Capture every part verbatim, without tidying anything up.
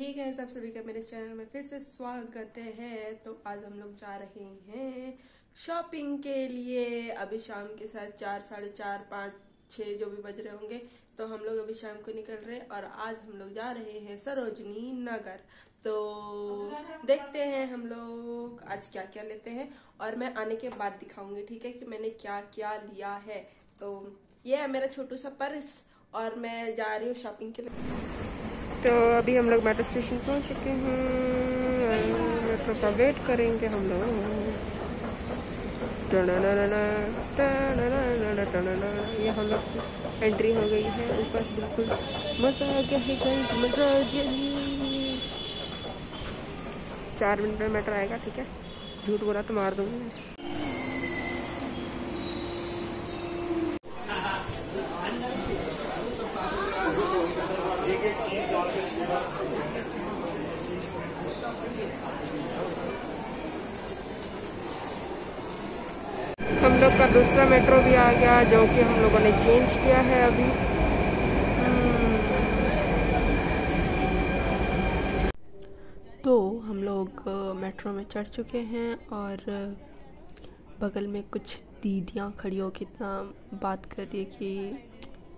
ही gas, आप सभी का मेरे चैनल में फिर से स्वागत है। तो आज हम लोग जा रहे हैं शॉपिंग के लिए। अभी शाम के साथ चार साढ़े चार पाँच छः जो भी बज रहे होंगे, तो हम लोग अभी शाम को निकल रहे हैं और आज हम लोग जा रहे हैं सरोजनी नगर। तो देखते हैं हम लोग आज क्या क्या लेते हैं और मैं आने के बाद दिखाऊंगी, ठीक है, कि मैंने क्या क्या लिया है। तो ये है मेरा छोटू सा पर्स और मैं जा रही हूँ शॉपिंग के लिए। तो अभी हम लोग मेट्रो स्टेशन पहुंच चुके हैं, मेट्रो का वेट करेंगे हम लोग। ये हम लोग एंट्री हो गई है ऊपर, बिल्कुल मज़ा आ गया है गाइस, मज़ा आ गया है। चार मिनट में मेट्रो आएगा, ठीक है, झूठ बोला तो मार दूंगी। हम लोग का दूसरा मेट्रो भी आ गया, जो कि हम लोगों ने चेंज किया है अभी। तो हम लोग मेट्रो में चढ़ चुके हैं और बगल में कुछ दीदियाँ खड़ी हो के इतना बात कर रही है कि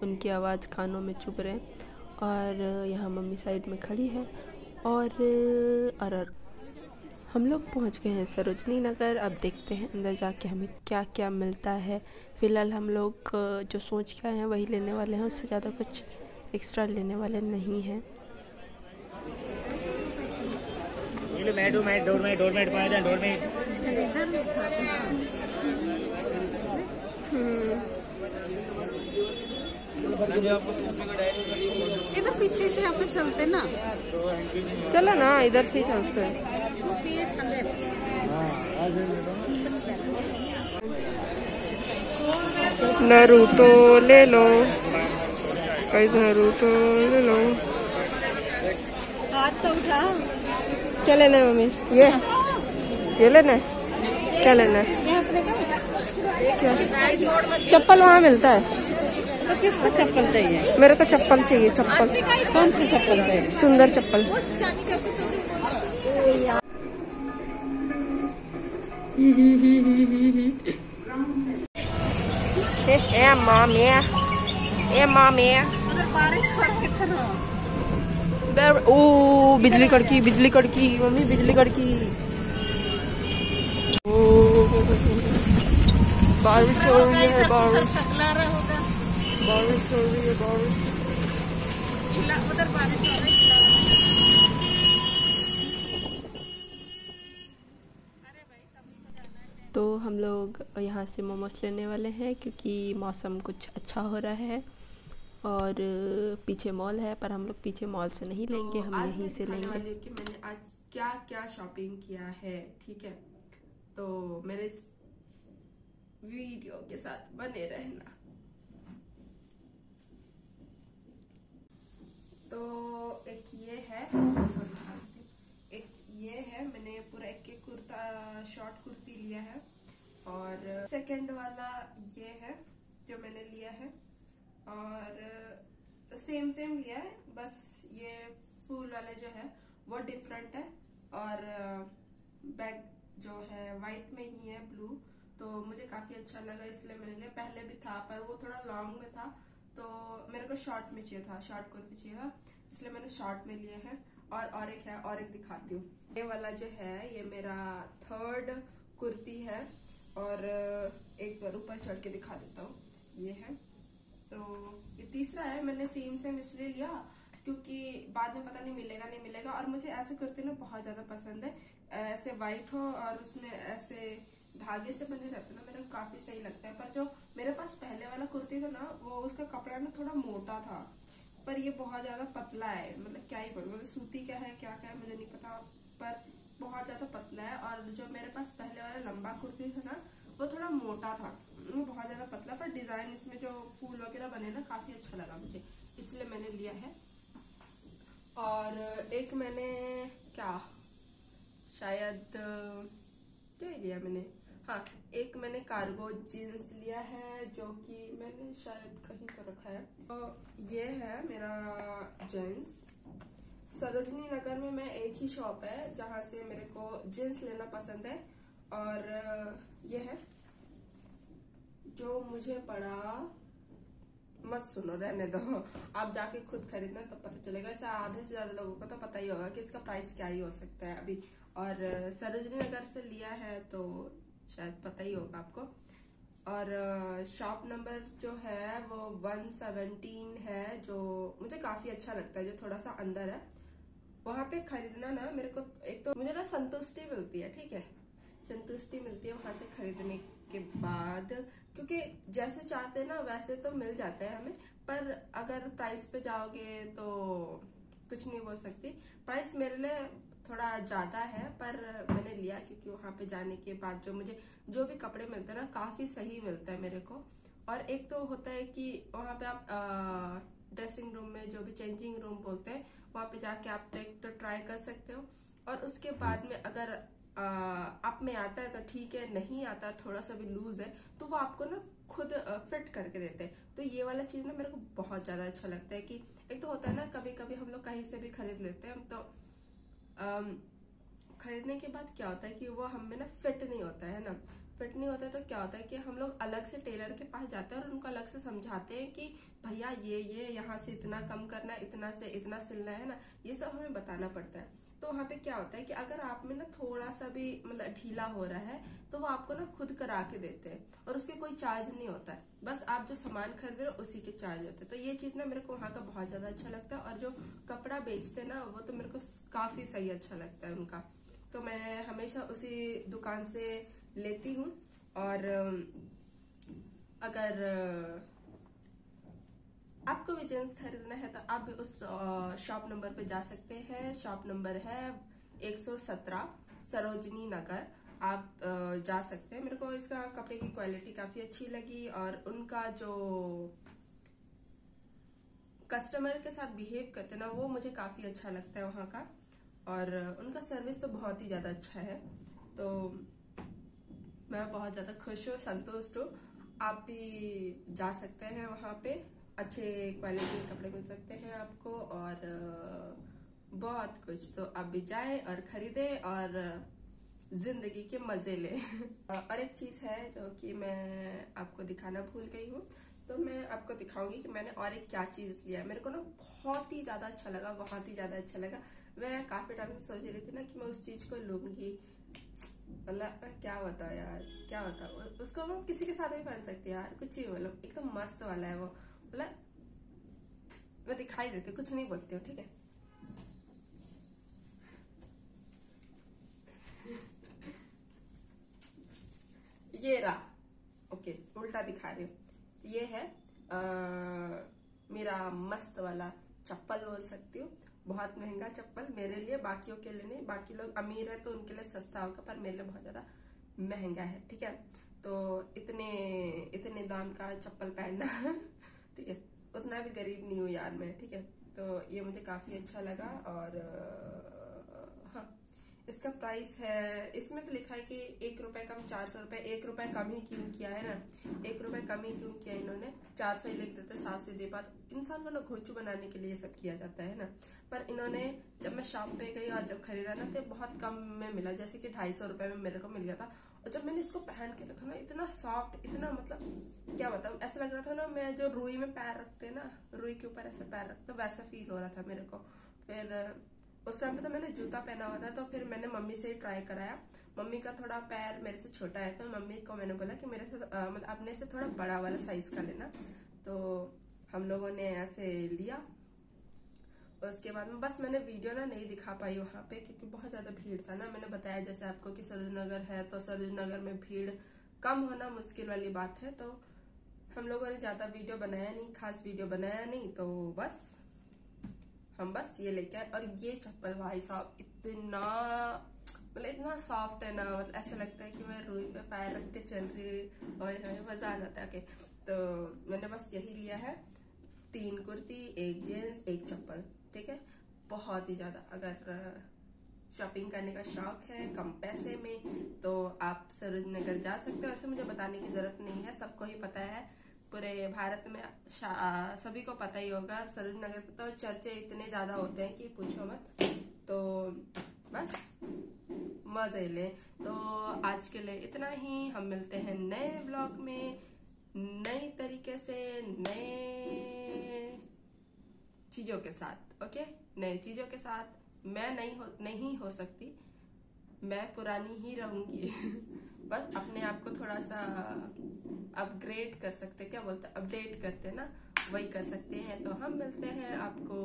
उनकी आवाज़ कानों में चुभ रहे। और यहाँ मम्मी साइड में खड़ी है। और अरर हम लोग पहुँच गए हैं सरोजनी नगर। अब देखते हैं अंदर जाके हमें क्या क्या मिलता है। फ़िलहाल हम लोग जो सोच के आए हैं वही लेने वाले हैं, उससे ज़्यादा कुछ एक्स्ट्रा लेने वाले नहीं हैं। इधर पीछे से आप चलते ना, चलो ना इधर से ही चलते हैं। नरूतो ले लो, कैसे नरूतो ले लो, हाथ तो उठा। क्या लेना है मम्मी? ये ये लेना है? क्या लेना है? चप्पल वहाँ मिलता है। तो किसको चप्पल चाहिए? मेरे को चप्पल चाहिए। चप्पल कौन सी चप्पल चाहिए? सुंदर चप्पल। ए मामिया, ए मामिया, बारिश ओ बिजली कड़की, बिजली कड़की मम्मी, बिजली कड़की, ओ बारिश हो रही है, बारिश बारिश हो रही है, बारिश उधर बारिश हो रही है। तो हम लोग यहाँ से मोमोस लेने वाले हैं क्योंकि मौसम कुछ अच्छा हो रहा है और पीछे मॉल है, पर हम लोग पीछे मॉल से नहीं लेंगे, तो हम यहीं से लेंगे। वाली कि मैंने आज क्या क्या शॉपिंग किया है, ठीक है, तो मेरे इस वीडियो के साथ बने रहना। तो एक ये है, एक ये है, मैंने पूरा एक एक कुर्ता शॉर्ट कुर्ती लिया है और सेकंड वाला ये है जो मैंने लिया है और सेम सेम लिया है, बस ये फूल वाला जो है वो डिफरेंट है और बैग जो है वाइट में ही है, ब्लू। तो मुझे काफ़ी अच्छा लगा इसलिए मैंने लिया। पहले भी था पर वो थोड़ा लॉन्ग में था, तो मेरे को शॉर्ट में चाहिए था, शॉर्ट कुर्ती चाहिए था, इसलिए मैंने शॉर्ट में लिए हैं। और और एक है, और एक दिखाती हूँ। ये वाला जो है ये मेरा थर्ड कुर्ती है और एक बार ऊपर चढ़ के दिखा देता हूँ, ये है। तो ये तीसरा है, मैंने सेम सेम इसलिए लिया क्योंकि बाद में पता नहीं मिलेगा नहीं मिलेगा। और मुझे ऐसे कुर्ती ना बहुत ज़्यादा पसंद है, ऐसे वाइट हो और उसमें ऐसे धागे से बने रहते ना, मेरे को काफ़ी सही लगता है। पर जो मेरे पास पहले वाला कुर्ती था ना, वो उसका कपड़ा ना थोड़ा मोटा था, पर ये बहुत ज़्यादा पतला है, मतलब क्या ही बोलूँ, मतलब सूती क्या है क्या क्या है मुझे नहीं पता, पर बहुत ज़्यादा पतला है। और जो मेरे पास पहले वाला लंबा कुर्ती था ना, वो थोड़ा मोटा था, बहुत ज़्यादा पतला, पर डिज़ाइन इसमें जो फूल वगैरह बने ना काफ़ी अच्छा लगा मुझे, इसलिए मैंने लिया है। और एक मैंने क्या शायद क्या लिया मैंने, हाँ, एक मैंने कार्गो जीन्स लिया है जो कि मैंने शायद कहीं तो रखा है। तो ये है मेरा जीन्स, सरोजनी नगर में मैं एक ही शॉप है जहाँ से मेरे को जीन्स लेना पसंद है और ये है जो मुझे पड़ा, मत सुनो, रहने दो, आप जाके खुद खरीदना तब पता चलेगा। ऐसा आधे से ज्यादा लोगों को तो पता ही होगा कि इसका प्राइस क्या ही हो सकता है अभी। और सरोजनी नगर से लिया है तो शायद पता ही होगा आपको। और शॉप नंबर जो है वो वन सेवनटीन है, जो मुझे काफी अच्छा लगता है, जो थोड़ा सा अंदर है। वहां पे खरीदना ना मेरे को एक तो मुझे ना संतुष्टि मिलती है, ठीक है, संतुष्टि मिलती है वहां से खरीदने के बाद, क्योंकि जैसे चाहते हैं ना वैसे तो मिल जाता है हमें, पर अगर प्राइस पे जाओगे तो कुछ नहीं बोल सकती। प्राइस मेरे लिए थोड़ा ज्यादा है पर मैंने लिया क्योंकि वहां पे जाने के बाद जो मुझे जो भी कपड़े मिलते हैं ना काफी सही मिलता है मेरे को। और एक तो होता है कि वहां पे आप आ, ड्रेसिंग रूम में जो भी चेंजिंग रूम बोलते हैं वहां पे जाके आप तो ट्राई कर सकते हो, और उसके बाद में अगर आ, आप में आता है तो ठीक है, नहीं आता थोड़ा सा भी लूज है तो वो आपको ना खुद फिट करके देते हैं। तो ये वाला चीज ना मेरे को बहुत ज्यादा अच्छा लगता है कि एक तो होता है ना कभी कभी हम लोग कहीं से भी खरीद लेते हैं तो Um, खरीदने के बाद क्या होता है कि वो हम में ना फिट नहीं होता है ना फिट नहीं होता है तो क्या होता है कि हम लोग अलग से टेलर के पास जाते हैं और उनको अलग से समझाते हैं कि भैया ये ये यहाँ से इतना कम करना है, इतना से इतना सिलना है ना, ये सब हमें बताना पड़ता है। तो वहाँ पे क्या होता है कि अगर आप में ना थोड़ा सा भी मतलब ढीला हो रहा है तो वो आपको ना खुद करा के देते हैं और उसके कोई चार्ज नहीं होता है, बस आप जो सामान खरीद रहे हो उसी के चार्ज होते हैं। तो ये चीज ना मेरे को वहाँ का बहुत ज्यादा अच्छा लगता है। और जो कपड़ा बेचते हैं ना वो तो मेरे को काफी सही अच्छा लगता है उनका, तो मैं हमेशा उसी दुकान से लेती हूँ। और अगर आपको भी जींस खरीदना है तो आप भी उस शॉप नंबर पे जा सकते हैं। शॉप नंबर है एक सौ सत्रह सरोजनी नगर, आप जा सकते हैं। मेरे को इसका कपड़े की क्वालिटी काफी अच्छी लगी और उनका जो कस्टमर के साथ बिहेव करते ना वो मुझे काफी अच्छा लगता है वहाँ का, और उनका सर्विस तो बहुत ही ज्यादा अच्छा है। तो मैं बहुत ज्यादा खुश हूँ, संतुष्ट हूँ। आप भी जा सकते हैं वहाँ पे, अच्छे क्वालिटी के कपड़े मिल सकते हैं आपको और बहुत कुछ। तो आप भी जाएं और खरीदें और जिंदगी के मजे लें। और एक चीज है जो कि मैं आपको दिखाना भूल गई हूँ, तो मैं आपको दिखाऊंगी कि मैंने और एक क्या चीज लिया है। मेरे को ना बहुत ही ज्यादा अच्छा लगा, बहुत ही ज्यादा अच्छा लगा। मैं काफी टाइम से सोच रही थी ना कि मैं उस चीज को लूंगी, मतलब क्या बताओ यार, क्या बताओ, उसको मैं किसी के साथ भी पहन सकती है यार, कुछ भी बोलो, एकदम मस्त वाला है वो, मतलब मैं दिखाई देती हूँ, कुछ नहीं बोलती हूँ, ठीक है। ये रहा, ओके, उल्टा दिखा रही हूँ। ये है आ, मेरा मस्त वाला चप्पल बोल सकती हूँ, बहुत महंगा चप्पल मेरे लिए, बाकियों के लिए नहीं। बाकी लोग अमीर है तो उनके लिए सस्ता होगा पर मेरे लिए बहुत ज्यादा महंगा है, ठीक है। तो इतने इतने दाम का चप्पल पहनना, ठीक है, उतना भी गरीब नहीं हूँ यार मैं, ठीक है। तो ये मुझे काफी अच्छा लगा। और हाँ, इसका प्राइस है, इसमें तो लिखा है कि एक रुपए कम चार सौ रुपए, एक रुपए कम ही क्यों किया है ना, एक रुपए कम ही क्यों किया इन्होंने, चार सौ ही लिख देते साफ सीधे बात। इंसान को ना घोंचू बनाने के लिए सब किया जाता है ना, पर इन्होंने जब मैं शॉप पे गई और जब खरीदा ना तो बहुत कम में मिला, जैसे कि ढाई सौ रुपए में मेरे को मिल गया था। और जब मैंने इसको पहन के देखा ना, इतना सॉफ्ट, इतना मतलब क्या बताऊं, ऐसा लग रहा था ना मैं जो रुई में पैर रखते ना, रुई के ऊपर ऐसा पैर रखते, वैसा फील हो रहा था मेरे को। फिर उस टाइम पे तो मैंने जूता पहना हुआ था, तो फिर मैंने मम्मी से ही ट्राई कराया। मम्मी का थोड़ा पैर मेरे से छोटा है तो मम्मी को मैंने बोला कि मेरे से मतलब अपने से थोड़ा बड़ा वाला साइज का लेना, तो हम लोगों ने ऐसे लिया। उसके बाद में बस मैंने वीडियो ना नहीं दिखा पाई वहां पे क्योंकि बहुत ज्यादा भीड़ था ना। मैंने बताया जैसे आपको कि सरोजनी नगर है तो सरोजनी नगर में भीड़ कम होना मुश्किल वाली बात है, तो हम लोगों ने ज्यादा वीडियो बनाया नहीं, खास वीडियो बनाया नहीं। तो बस हम बस ये लेके आए। और ये चप्पल भाई साहब इतना मतलब इतना सॉफ्ट है ना, मतलब ऐसा लगता है कि मैं रुई पे पैर रख के चल रही, और मजा आ जाता है। ओके, तो मैंने बस यही लिया है, तीन कुर्ती, एक जींस, एक चप्पल, ठीक है। बहुत ही ज्यादा अगर शॉपिंग करने का शौक है कम पैसे में तो आप सरोजनी नगर जा सकते हो। ऐसे मुझे बताने की जरूरत नहीं है, सबको ही पता है पूरे भारत में सभी को पता ही होगा। सरोजिनी नगर तो चर्चे इतने ज्यादा होते हैं कि पूछो मत। तो बस मजे ले। तो आज के लिए इतना ही। हम मिलते हैं नए ब्लॉग में, नई तरीके से, नए चीजों के साथ। ओके, नई चीजों के साथ। मैं नहीं हो नहीं हो सकती, मैं पुरानी ही रहूंगी। बस अपने आप को थोड़ा सा अपग्रेड कर सकते, क्या बोलते हैं, अपडेट करते ना, वही कर सकते हैं। तो हम मिलते हैं आपको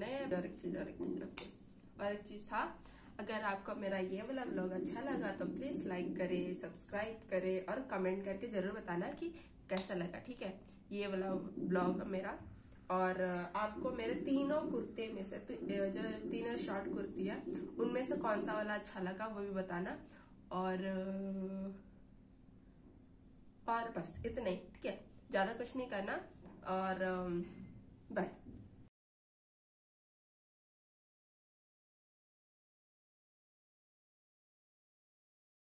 नए और एक चीज और एक चीज और एक चीज था। अगर आपको मेरा ये वाला व्लॉग अच्छा लगा तो प्लीज लाइक करें, सब्सक्राइब करें और कमेंट करके जरूर बताना कि कैसा लगा। ठीक है, ये वाला व्लॉग मेरा। और आपको मेरे तीनों कुर्ते में से, जो तीनों शॉर्ट कुर्ती है, उनमें से कौन सा वाला अच्छा लगा वो भी बताना। और और बस इतना ही, ठीक है, ज्यादा कुछ नहीं करना। और बाय।